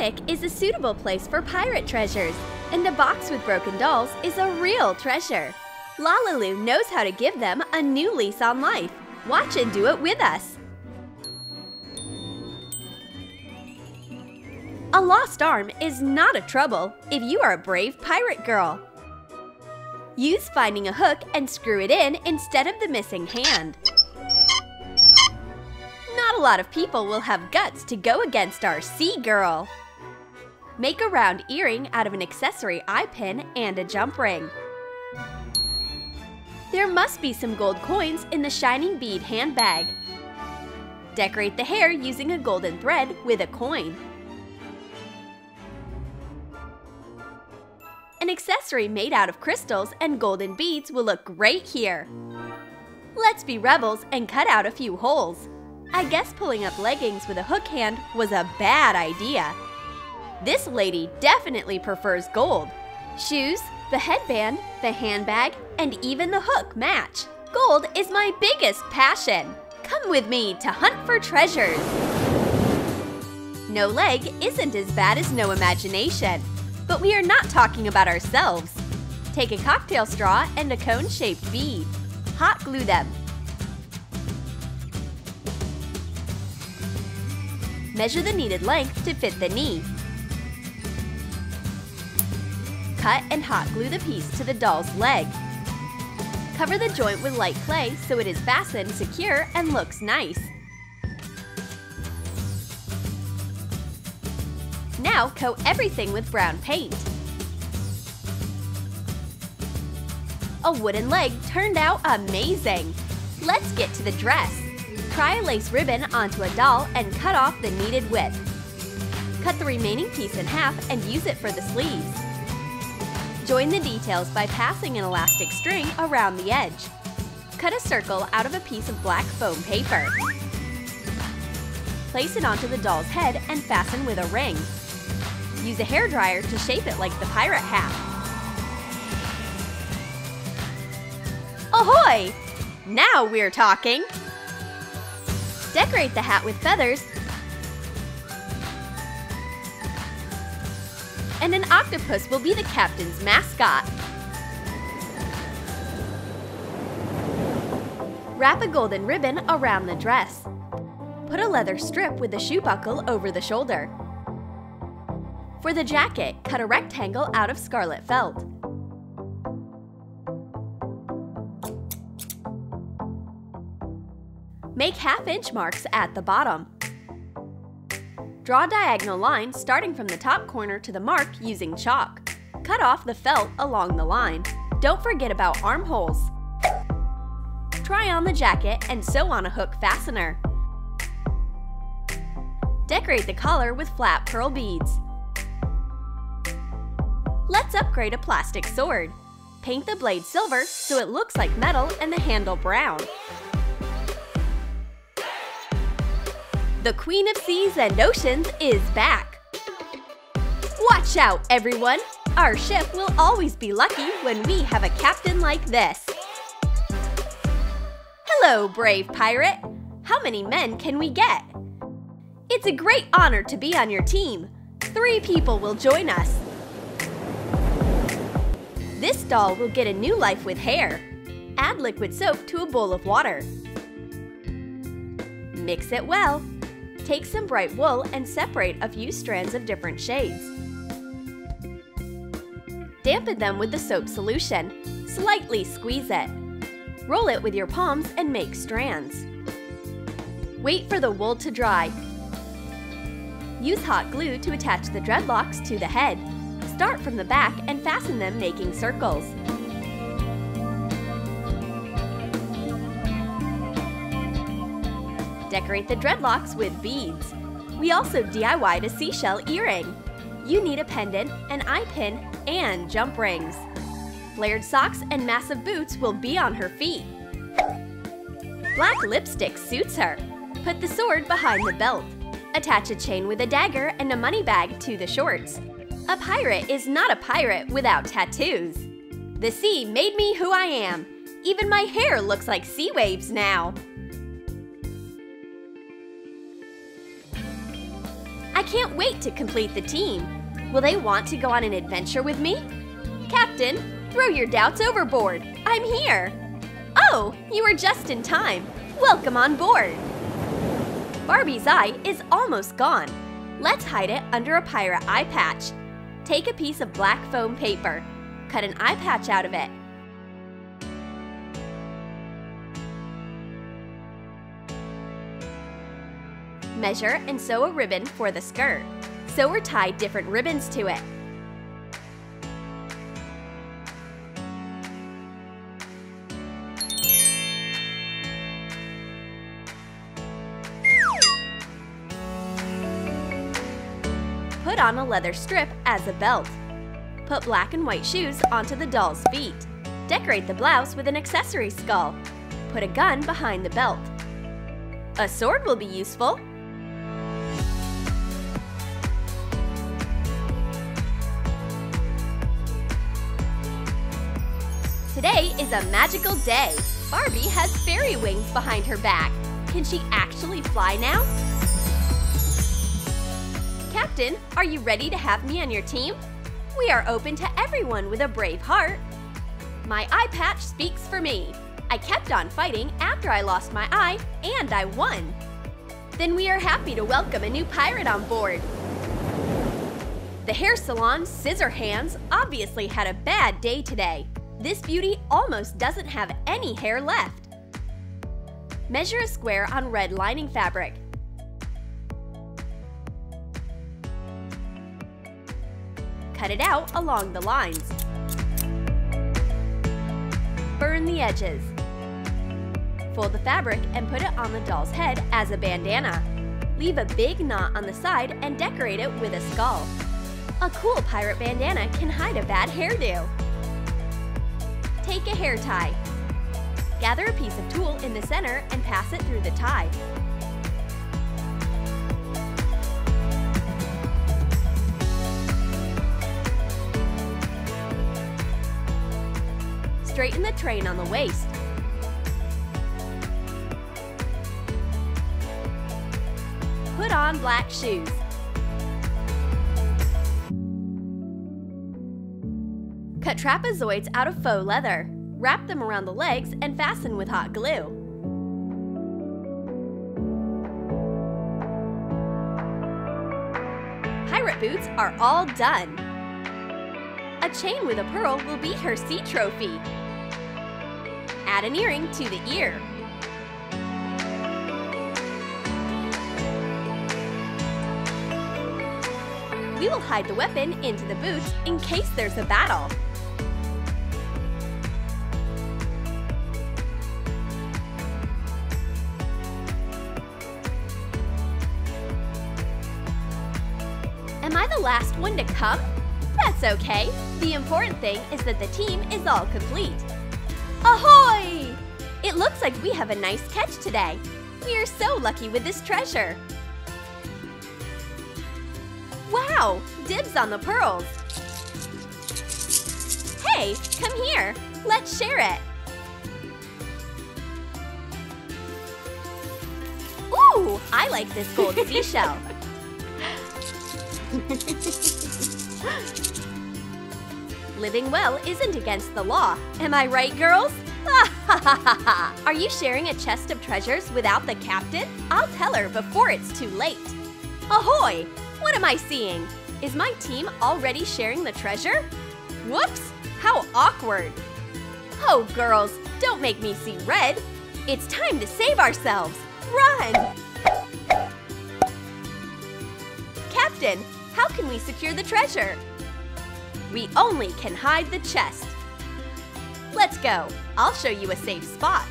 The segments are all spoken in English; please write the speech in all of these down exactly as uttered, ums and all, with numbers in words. attic is a suitable place for pirate treasures, and the box with broken dolls is a real treasure. LaLiLu knows how to give them a new lease on life. Watch and do it with us! A lost arm is not a trouble if you are a brave pirate girl. Use finding a hook and screw it in instead of the missing hand. Not a lot of people will have guts to go against our sea girl. Make a round earring out of an accessory eye pin and a jump ring. There must be some gold coins in the shining bead handbag. Decorate the hair using a golden thread with a coin. An accessory made out of crystals and golden beads will look great here. Let's be rebels and cut out a few holes. I guess pulling up leggings with a hook hand was a bad idea. This lady definitely prefers gold. Shoes, the headband, the handbag, and even the hook match. Gold is my biggest passion. Come with me to hunt for treasures. No leg isn't as bad as no imagination, but we are not talking about ourselves. Take a cocktail straw and a cone-shaped bead. Hot glue them. Measure the needed length to fit the knee. Cut and hot glue the piece to the doll's leg. Cover the joint with light clay so it is fastened, secure, and looks nice. Now coat everything with brown paint. A wooden leg turned out amazing! Let's get to the dress. Try a lace ribbon onto a doll and cut off the needed width. Cut the remaining piece in half and use it for the sleeves. Join the details by passing an elastic string around the edge. Cut a circle out of a piece of black foam paper. Place it onto the doll's head and fasten with a ring. Use a hairdryer to shape it like the pirate hat. Ahoy! Now we're talking! Decorate the hat with feathers and an octopus will be the captain's mascot. Wrap a golden ribbon around the dress. Put a leather strip with a shoe buckle over the shoulder. For the jacket, cut a rectangle out of scarlet felt. Make half-inch marks at the bottom. Draw a diagonal line starting from the top corner to the mark using chalk. Cut off the felt along the line. Don't forget about armholes. Try on the jacket and sew on a hook fastener. Decorate the collar with flat pearl beads. Let's upgrade a plastic sword. Paint the blade silver so it looks like metal and the handle brown. The Queen of Seas and Oceans is back! Watch out, everyone! Our ship will always be lucky when we have a captain like this! Hello, brave pirate! How many men can we get? It's a great honor to be on your team! Three people will join us! This doll will get a new life with hair. Add liquid soap to a bowl of water. Mix it well. Take some bright wool and separate a few strands of different shades. Dampen them with the soap solution. Slightly squeeze it. Roll it with your palms and make strands. Wait for the wool to dry. Use hot glue to attach the dreadlocks to the head. Start from the back and fasten them, making circles. Decorate the dreadlocks with beads. We also D I Y'd a seashell earring. You need a pendant, an eye pin, and jump rings. Flared socks and massive boots will be on her feet. Black lipstick suits her. Put the sword behind the belt. Attach a chain with a dagger and a money bag to the shorts. A pirate is not a pirate without tattoos. The sea made me who I am. Even my hair looks like sea waves now. I can't wait to complete the team. Will they want to go on an adventure with me? Captain, throw your doubts overboard. I'm here. Oh, you are just in time. Welcome on board. Barbie's eye is almost gone. Let's hide it under a pirate eye patch. Take a piece of black foam paper. Cut an eye patch out of it. Measure and sew a ribbon for the skirt. Sew or tie different ribbons to it. Put on a leather strip as a belt. Put black and white shoes onto the doll's feet. Decorate the blouse with an accessory skull. Put a gun behind the belt. A sword will be useful. Today is a magical day. Barbie has fairy wings behind her back. Can she actually fly now? Captain, are you ready to have me on your team? We are open to everyone with a brave heart. My eye patch speaks for me. I kept on fighting after I lost my eye, and I won. Then we are happy to welcome a new pirate on board. The hair salon Scissor Hands obviously had a bad day today. This beauty almost doesn't have any hair left. Measure a square on red lining fabric. Cut it out along the lines. Burn the edges. Fold the fabric and put it on the doll's head as a bandana. Leave a big knot on the side and decorate it with a skull. A cool pirate bandana can hide a bad hairdo. Take a hair tie. Gather a piece of tulle in the center and pass it through the tie. Straighten the train on the waist. Put on black shoes. Cut trapezoids out of faux leather. Wrap them around the legs and fasten with hot glue. Pirate boots are all done. A chain with a pearl will be her sea trophy. Add an earring to the ear. We will hide the weapon into the boots in case there's a battle. Am I the last one to come? That's okay. The important thing is that the team is all complete. Ahoy! It looks like we have a nice catch today. We are so lucky with this treasure. Wow! Dibs on the pearls! Hey, come here! Let's share it! Ooh! I like this gold seashell! Living well isn't against the law. Am I right, girls? Are you sharing a chest of treasures without the captain? I'll tell her before it's too late. Ahoy! What am I seeing? Is my team already sharing the treasure? Whoops! How awkward! Oh, girls, don't make me see red! It's time to save ourselves! Run! Captain, how can we secure the treasure? We only can hide the chest. Let's go. I'll show you a safe spot.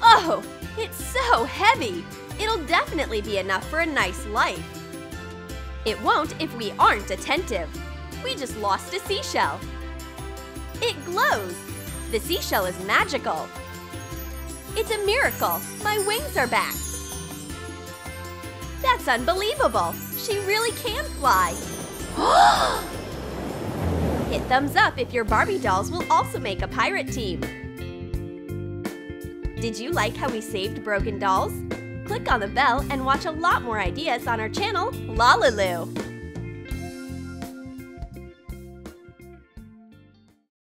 Oh, it's so heavy! It'll definitely be enough for a nice life. It won't if we aren't attentive. We just lost a seashell. It glows. The seashell is magical. It's a miracle. My wings are back. That's unbelievable. She really can fly. Hit thumbs up if your Barbie dolls will also make a pirate team. Did you like how we saved broken dolls? Click on the bell and watch a lot more ideas on our channel, LaLiLu.